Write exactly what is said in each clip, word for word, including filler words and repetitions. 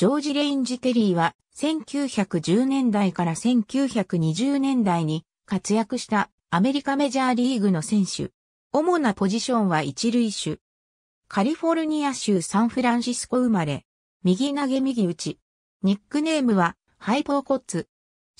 ジョージ・レインジ・ケリーはせんきゅうひゃくじゅうねんだいからせんきゅうひゃくにじゅうねんだいに活躍したアメリカメジャーリーグの選手。主なポジションは一塁手。カリフォルニア州サンフランシスコ生まれ。右投げ右打ち。ニックネームはハイポーコッツ。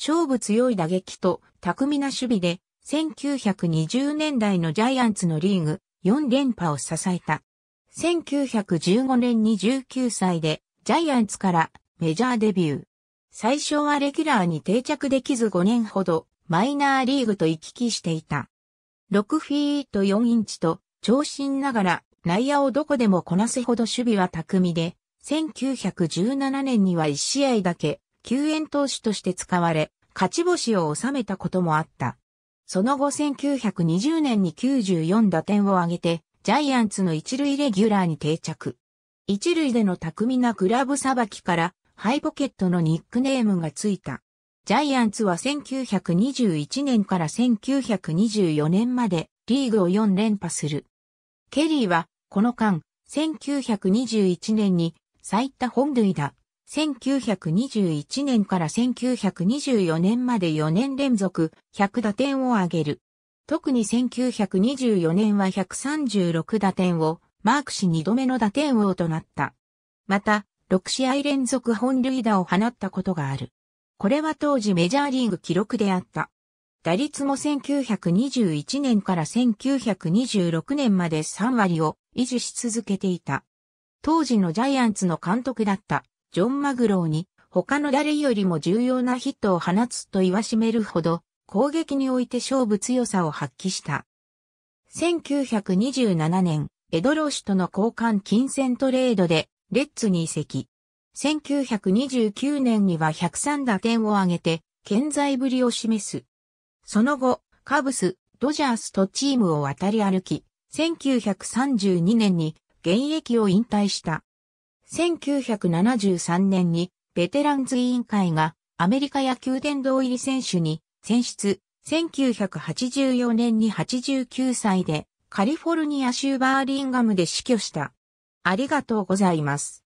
勝負強い打撃と巧みな守備でせんきゅうひゃくにじゅうねんだいのジャイアンツのリーグよんれんぱを支えた。せんきゅうひゃくじゅうごねんにじゅうきゅうさいでジャイアンツからメジャーデビュー。最初はレギュラーに定着できずごねんほどマイナーリーグと行き来していた。ろくフィートよんインチと長身ながら内野をどこでもこなすほど守備は巧みで、せんきゅうひゃくじゅうななねんにはいちしあいだけ救援投手として使われ、勝ち星を収めたこともあった。その後せんきゅうひゃくにじゅうねんにきゅうじゅうよんだてんを挙げて、ジャイアンツの一塁レギュラーに定着。一塁での巧みなグラブさばきから、ハイポケットのニックネームがついた。ジャイアンツはせんきゅうひゃくにじゅういちねんからせんきゅうひゃくにじゅうよねんまでリーグをよんれんぱする。ケリーは、この間、せんきゅうひゃくにじゅういちねんに最多本塁打、せんきゅうひゃくにじゅういちねんからせんきゅうひゃくにじゅうよねんまでよねんれんぞくひゃくだてんを挙げる。特にせんきゅうひゃくにじゅうよねんはひゃくさんじゅうろくだてんをマークしにどめの打点王となった。また、ろくしあいれんぞく本塁打を放ったことがある。これは当時メジャーリーグ記録であった。打率もせんきゅうひゃくにじゅういちねんからせんきゅうひゃくにじゅうろくねんまでさんわりを維持し続けていた。当時のジャイアンツの監督だったジョン・マグローに他の誰よりも重要なヒットを放つと言わしめるほど攻撃において勝負強さを発揮した。せんきゅうひゃくにじゅうななねん、エド・ローシュとの交換金銭トレードでレッズに移籍。せんきゅうひゃくにじゅうきゅうねんにはひゃくさんだてんを挙げて健在ぶりを示す。その後、カブス、ドジャースとチームを渡り歩き、せんきゅうひゃくさんじゅうにねんに現役を引退した。せんきゅうひゃくななじゅうさんねんにベテランズ委員会がアメリカ野球殿堂入り選手に選出。せんきゅうひゃくはちじゅうよねんにはちじゅうきゅうさいでカリフォルニア州バーリンガムで死去した。ありがとうございます。